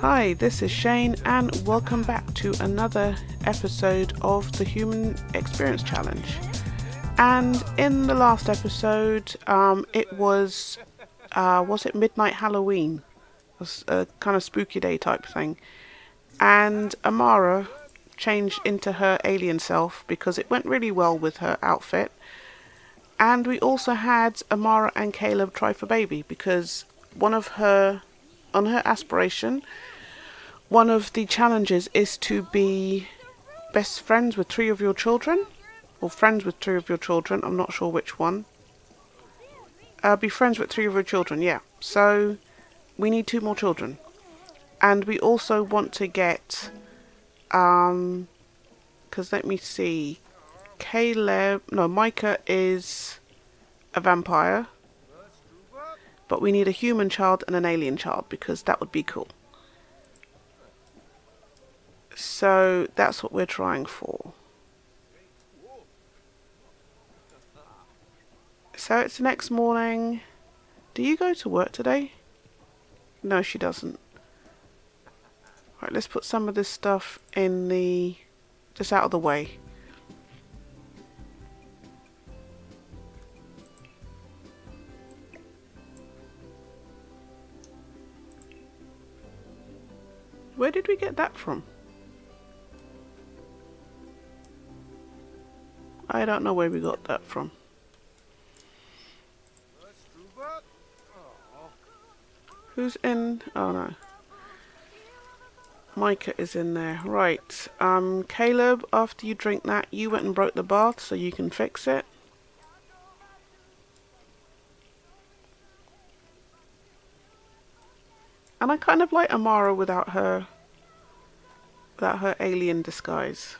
Hi, this is Chaynne and welcome back to another episode of the Human Experience Challenge. And in the last episode, it was it Midnight Halloween? It was a kind of spooky day type thing. And Amara changed into her alien self because it went really well with her outfit. And we also had Amara and Caleb try for baby because on her aspiration, one of the challenges is to be best friends with three of your children, or friends with three of your children, I'm not sure which one. Be friends with three of your children, yeah. So we need two more children. And we also want to get, because let me see, Micah is a vampire, but we need a human child and an alien child because that would be cool. So that's what we're trying for. So it's the next morning. Do you go to work today? No, she doesn't. Right, let's put some of this stuff in the, just out of the way. Where did we get that from? I don't know where we got that from. Who's in? Oh no. Micah is in there. Right. Caleb, after you drink that, you went and broke the bath, so you can fix it. And I kind of like Amara without her alien disguise.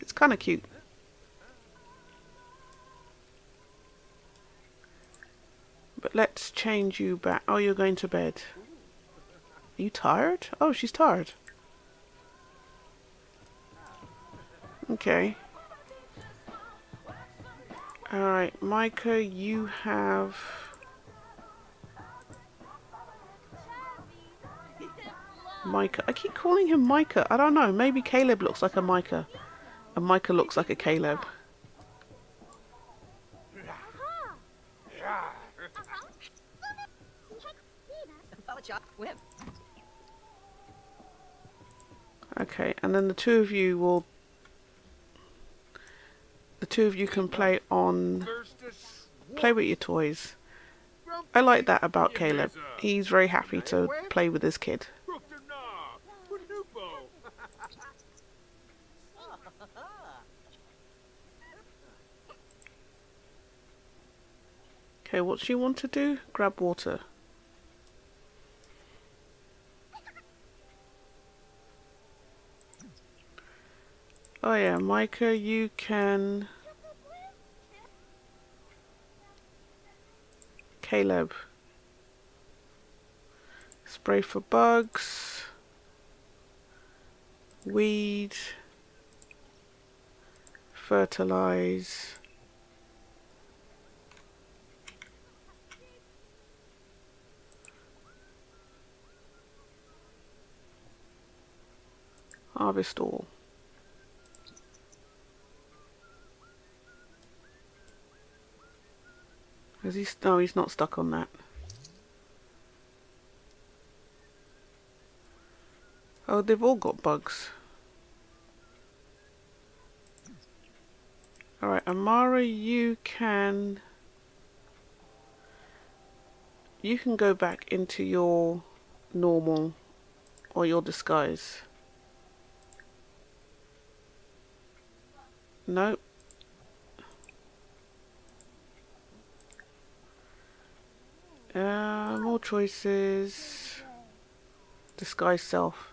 It's kind of cute. But let's change you back. Oh, you're going to bed. Are you tired? Oh, she's tired. Okay. Alright, Micah, you have... Micah. I keep calling him Micah. I don't know. Maybe Caleb looks like a Micah. And Micah looks like a Caleb. Okay, and then the two of you can play with your toys. I like that about Caleb. He's very happy to play with his kid. Okay, what she want to do? Grab water. Oh yeah, Micah, you can... Caleb. Spray for bugs. Weed. Fertilize. Harvest all. Is he? No, he's not stuck on that. Oh, they've all got bugs. Alright, Amara, you can go back into your normal or your disguise. Nope. More choices. Disguise self.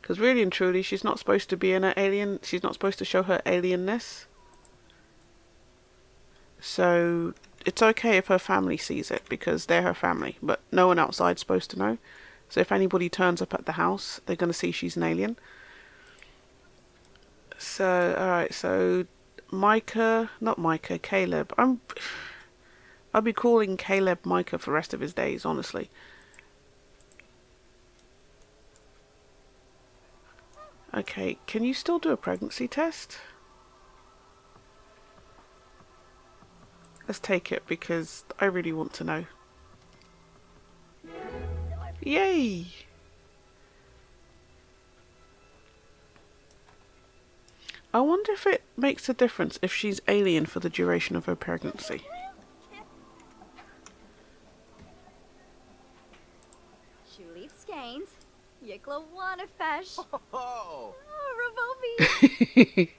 Because really and truly, she's not supposed to be in her alien. She's not supposed to show her alienness. So it's okay if her family sees it because they're her family, but no one outside's supposed to know. So if anybody turns up at the house, they're going to see she's an alien. So alright, so Caleb. I'll be calling Caleb Micah for the rest of his days, honestly. Okay, can you still do a pregnancy test? Let's take it because I really want to know. Yay! I wonder if it makes a difference if she's alien for the duration of her pregnancy. Julie Skanes, Yiklawanafesh. Oh, Revolvi.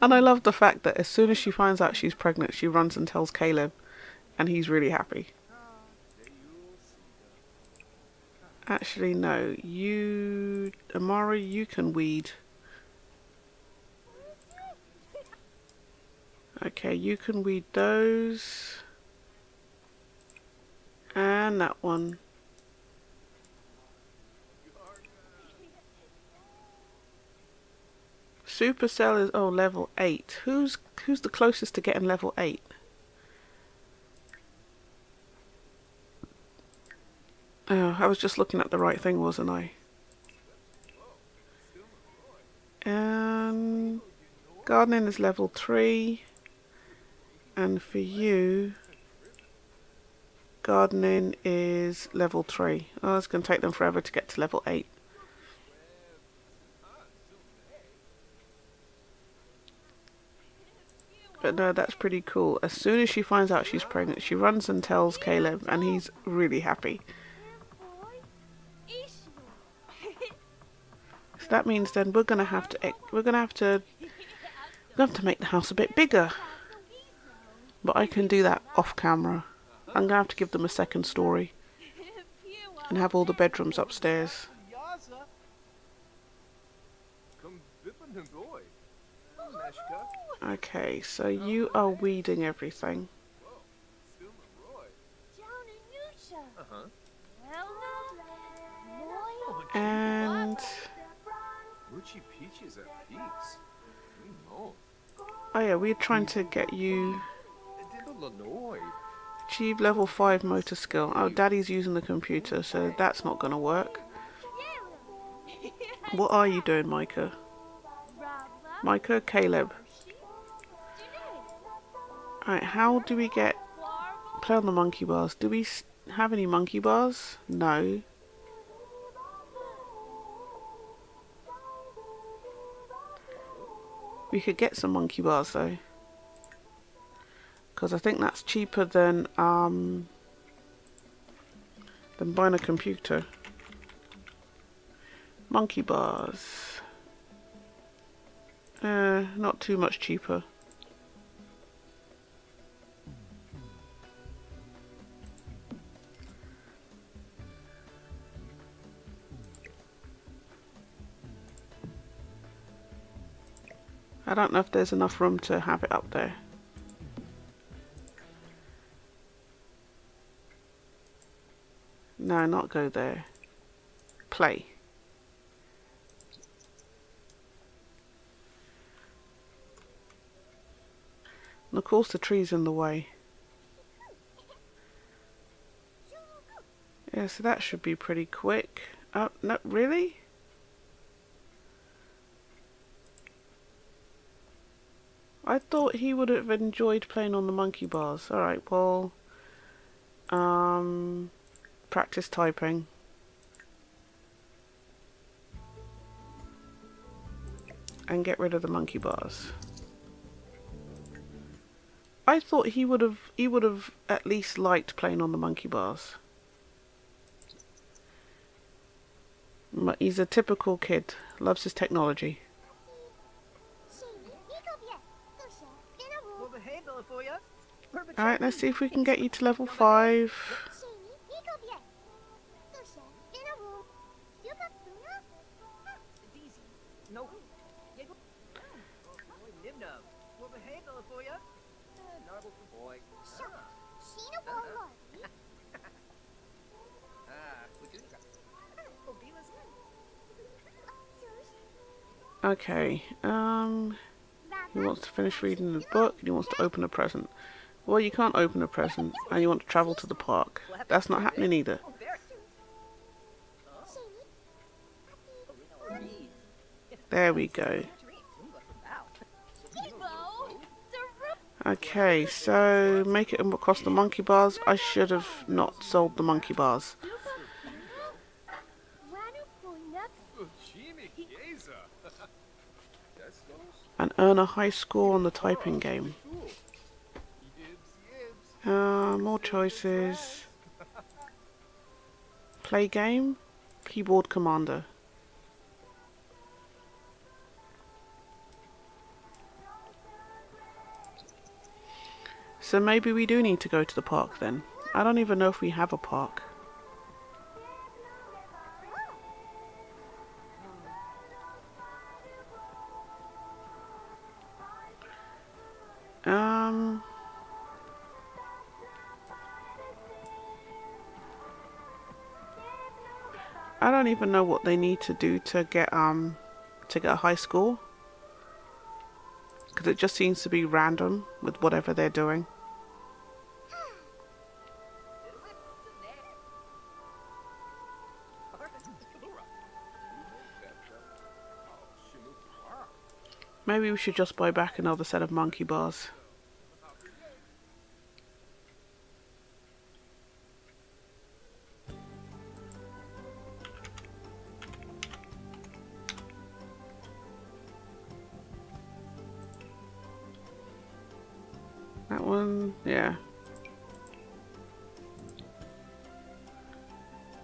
And I love the fact that as soon as she finds out she's pregnant, she runs and tells Caleb, and he's really happy. Actually, no. You, Amara, you can weed. Okay, you can weed those. And that one. Supercell is, oh, level 8. Who's the closest to getting level 8? Oh, I was just looking at the right thing, wasn't I? Gardening is level 3. And for you, gardening is level 3. Oh, it's going to take them forever to get to level 8. But no, that's pretty cool. As soon as she finds out she's pregnant, she runs and tells Caleb, and he's really happy. So that means then we're gonna have to make the house a bit bigger. But I can do that off camera. I'm gonna have to give them a second story and have all the bedrooms upstairs. Okay, so you are weeding everything. And oh yeah, we're trying to get you achieve level 5 motor skill. Oh, Daddy's using the computer, so that's not gonna work. What are you doing, Micah? Micah, Caleb. Alright, how do we get... Play on the monkey bars. Do we have any monkey bars? No. We could get some monkey bars though. Because I think that's cheaper than buying a computer. Monkey bars. Not too much cheaper. I don't know if there's enough room to have it up there. No, not go there. Play. And of course the tree's in the way. Yeah, so that should be pretty quick. Oh, no, really? I thought he would have enjoyed playing on the monkey bars. Alright, well... practice typing. And get rid of the monkey bars. I thought he would have at least liked playing on the monkey bars. But he's a typical kid. Loves his technology. Alright, let's see if we can get you to level 5. Okay, he wants to finish reading his book and he wants to open a present. Well, you can't open a present, and you want to travel to the park. That's not happening either. There we go. Okay, so make it across the monkey bars. I should have not sold the monkey bars. And earn a high score on the typing game. More choices. Play game. Keyboard Commander. So maybe we do need to go to the park then. I don't even know if we have a park. I don't even know what they need to do to get a high score, because it just seems to be random with whatever they're doing. Maybe we should just buy back another set of monkey bars. That one, yeah.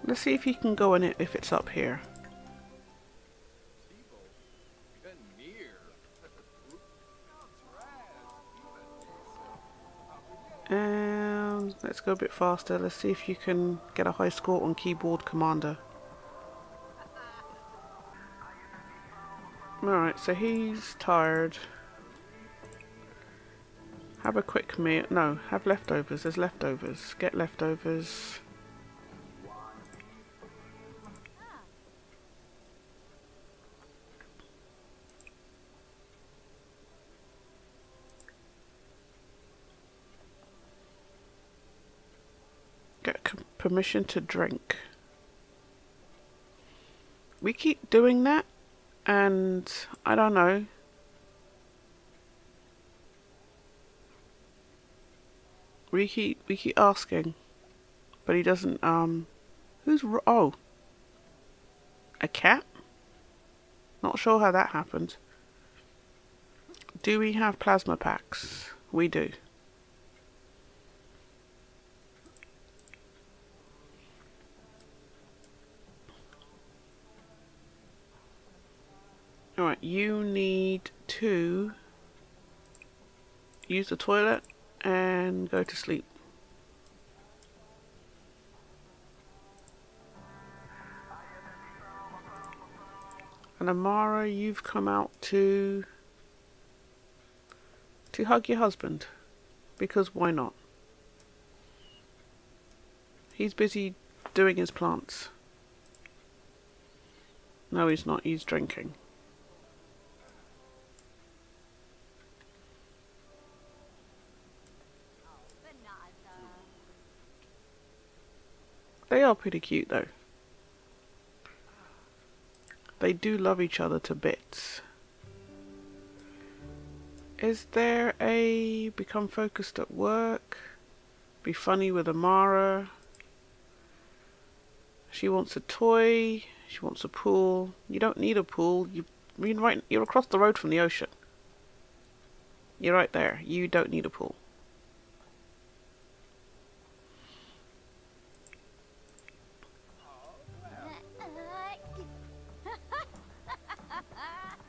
Let's see if you can go in it if it's up here. Let's go a bit faster. Let's see if you can get a high score on Keyboard Commander. Alright, so he's tired. Have a quick meal. No, have leftovers. There's leftovers. Get leftovers. Permission to drink. We keep doing that, and I don't know. We keep asking, but he doesn't. Who's oh, a cat? Not sure how that happened. Do we have plasma packs? We do. Alright, you need to use the toilet and go to sleep. And Amara, you've come out to hug your husband, because why not? He's busy doing his plants. No, he's not, he's drinking. They are pretty cute though. They do love each other to bits. Is there a become focused at work? Be funny with Amara. She wants a toy. She wants a pool. You don't need a pool. You're across the road from the ocean. You're right there. You don't need a pool.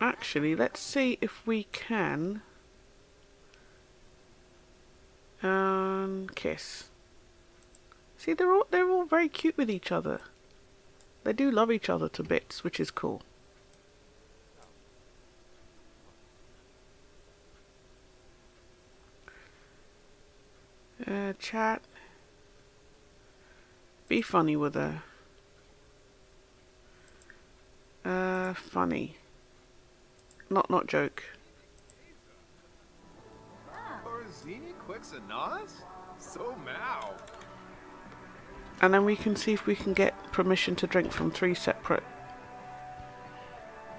Actually, let's see if we can kiss. See, they're all very cute with each other. They do love each other to bits, which is cool. Chat. Be funny with her. Funny. Not joke. And then we can see if we can get permission to drink from three separate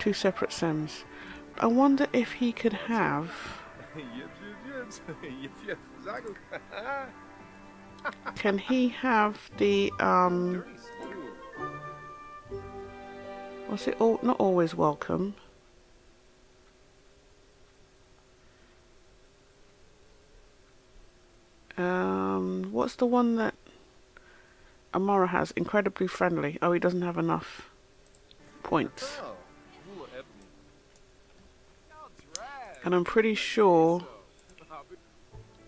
two separate sims. I wonder if he could have... Can he have the, was it all, not always welcome? What's the one that Amara has? Incredibly friendly. Oh, he doesn't have enough points. And I'm pretty sure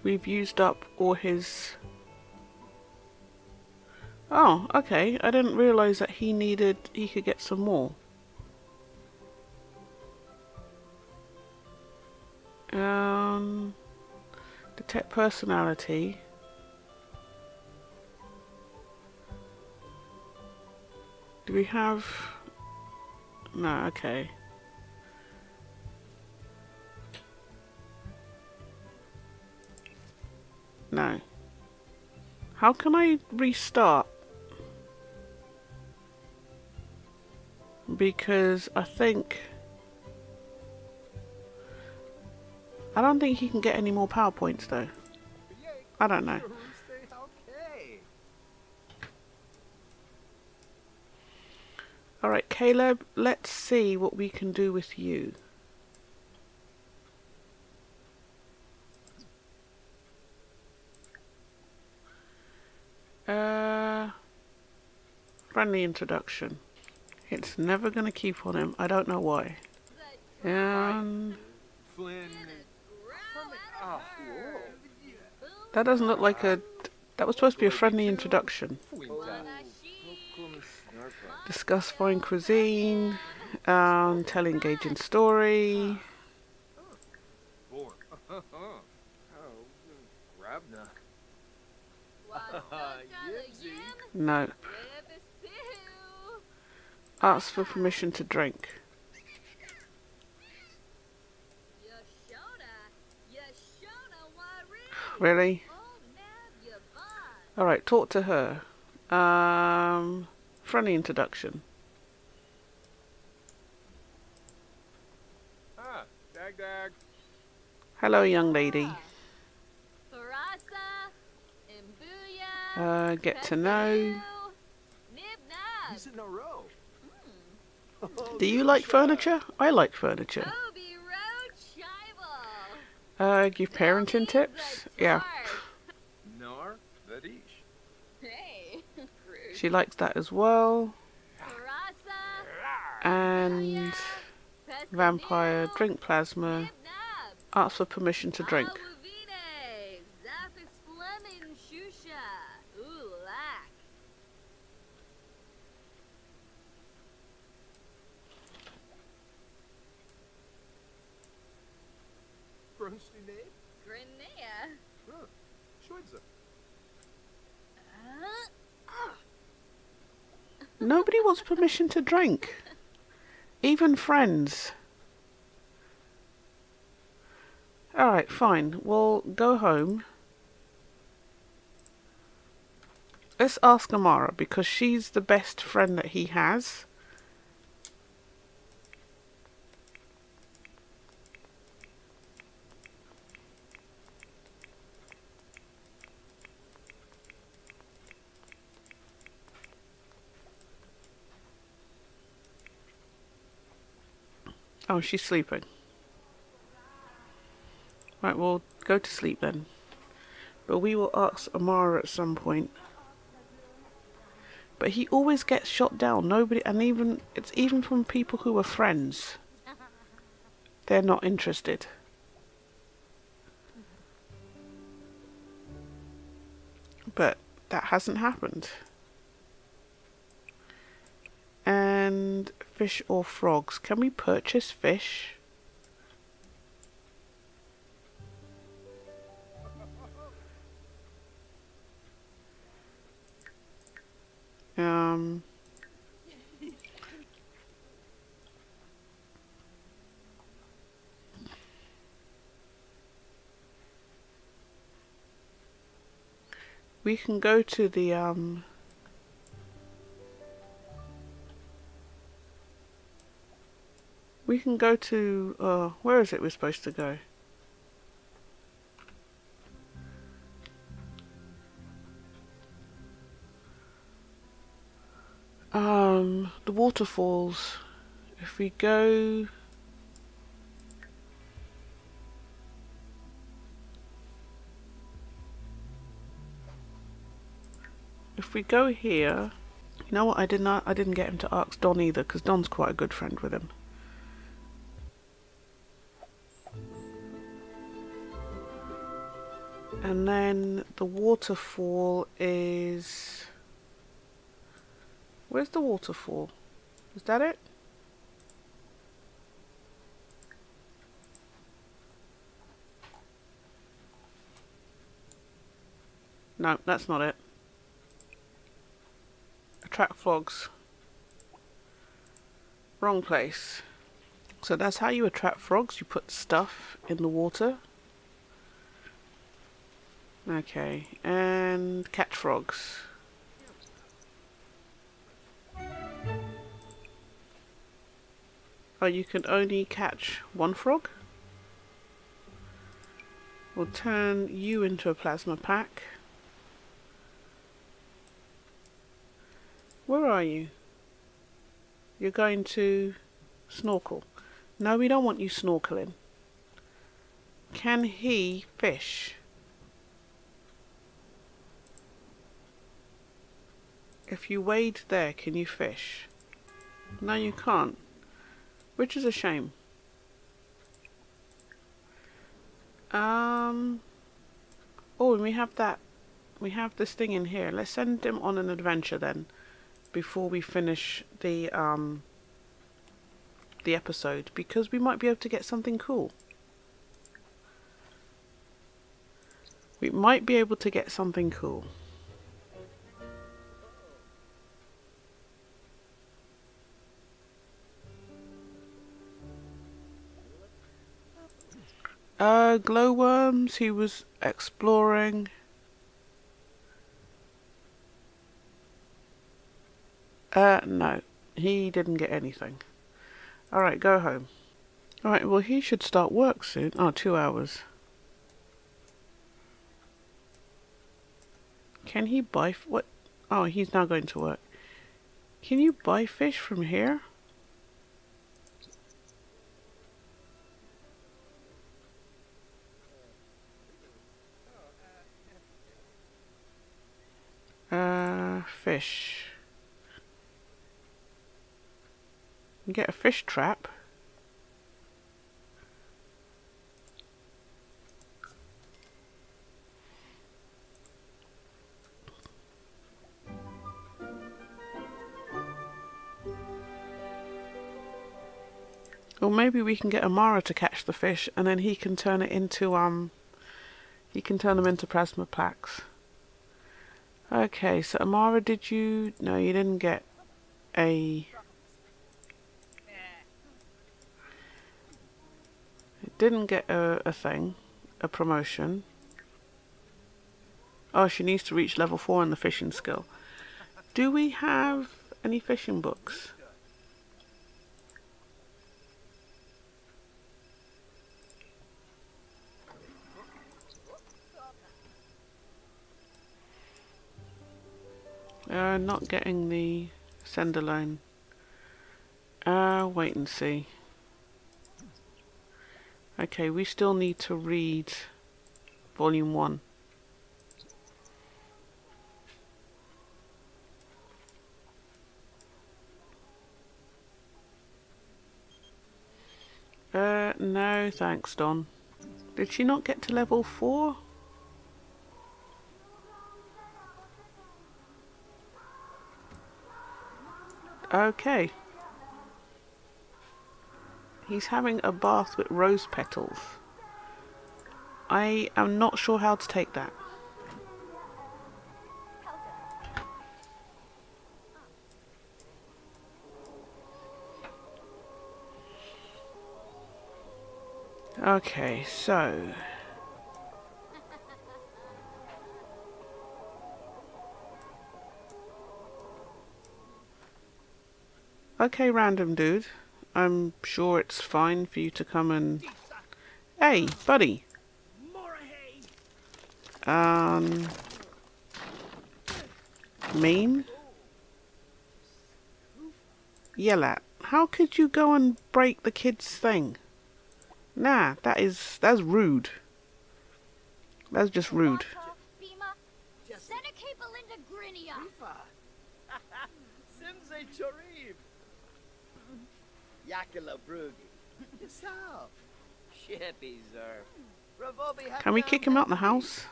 we've used up all his... Oh, okay. I didn't realize that he needed... he could get some more. Detect personality. Do we have... No, okay. No. How can I restart? Because I think... I don't think he can get any more PowerPoints though. I don't know. Alright, Caleb, let's see what we can do with you. Friendly introduction. It's never going to keep on him. I don't know why. That doesn't look like a... That was supposed to be a friendly introduction. Discuss fine cuisine. Tell engaging story. Nope. Ask for permission to drink. Really? Alright, talk to her. Friendly introduction. Hello, young lady. Get to know. Do you like furniture? I like furniture. Give parenting tips? Yeah. She likes that as well. And vampire, drink plasma, ask for permission to drink. Nobody wants permission to drink. Even friends. Alright, fine. We'll go home. Let's ask Amara because she's the best friend that he has. Oh, she's sleeping. Right, we'll go to sleep then. But we will ask Amara at some point. But he always gets shot down. Nobody, and even it's even from people who are friends. They're not interested. But that hasn't happened. And fish or frogs. Can we purchase fish? We can go to the We can go to, where is it we're supposed to go? The waterfalls. If we go... if we go here... You know what, I didn't get him to ask Don either, because Don's quite a good friend with him. And then the waterfall is... where's the waterfall? Is that it? No, that's not it. Attract frogs. Wrong place. So that's how you attract frogs. You put stuff in the water. Okay, and catch frogs. Oh, you can only catch one frog? We'll turn you into a plasma pack. Where are you? You're going to snorkel. No, we don't want you snorkeling. Can he fish? If you wade there, can you fish? No, you can't. Which is a shame. Oh, and we have that. We have this thing in here. Let's send him on an adventure then, before we finish the episode, because we might be able to get something cool. We might be able to get something cool. Glowworms, he was exploring. No, he didn't get anything. Alright, go home. Alright, well, he should start work soon. Oh, 2 hours. Can he buy... what? Oh, he's now going to work. Can you buy fish from here? Fish. Get a fish trap. Or maybe we can get Amara to catch the fish, and then he can turn it into he can turn them into plasma packs. Okay, so Amara, did you... no, you didn't get a... it didn't get a thing, a promotion. Oh, she needs to reach level 4 in the fishing skill. Do we have any fishing books? Not getting the send alone. Wait and see. Okay, we still need to read volume 1. No, thanks, Don. Did she not get to level 4? Okay. He's having a bath with rose petals. I am not sure how to take that. Okay, so... okay, random dude. I'm sure it's fine for you to come and... Hey, buddy! Mean? Yell at. How could you go and break the kid's thing? Nah, that's rude. That's just rude. Can we kick him out the house?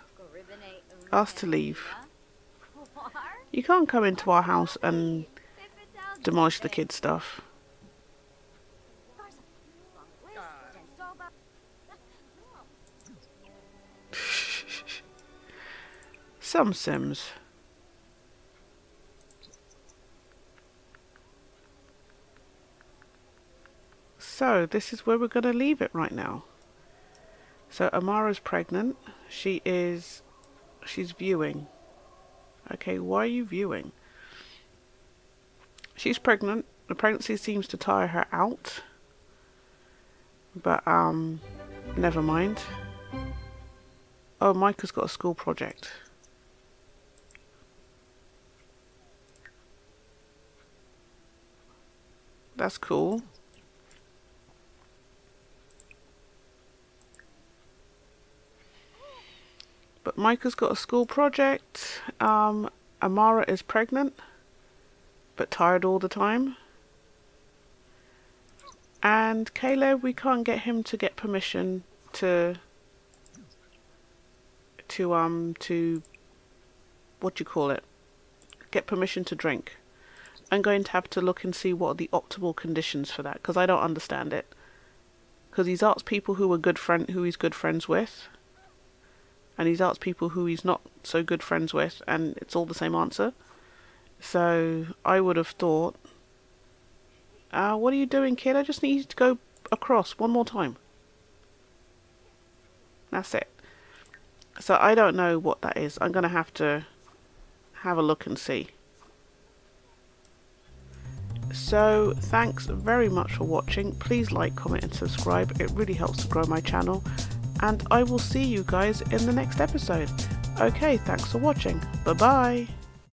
Ask to leave. You can't come into our house and demolish the kid's stuff. Some Sims. So this is where we're going to leave it right now. So Amara's pregnant. She's viewing. Okay, why are you viewing? She's pregnant. The pregnancy seems to tire her out. But never mind. Oh, Micah's got a school project. That's cool. But Micah's got a school project. Amara is pregnant, but tired all the time. And Caleb, we can't get him to get permission to what do you call it? Get permission to drink. I'm going to have to look and see what are the optimal conditions for that, because I don't understand it. Because he's asked people who he's good friends with, and he's asked people who he's not so good friends with, and it's all the same answer. So I would have thought, what are you doing, kid? I just need you to go across one more time. That's it. So I don't know what that is. I'm going to have to have a look and see. So thanks very much for watching. Please like, comment and subscribe. It really helps to grow my channel, and I will see you guys in the next episode. Okay, thanks for watching. Bye bye.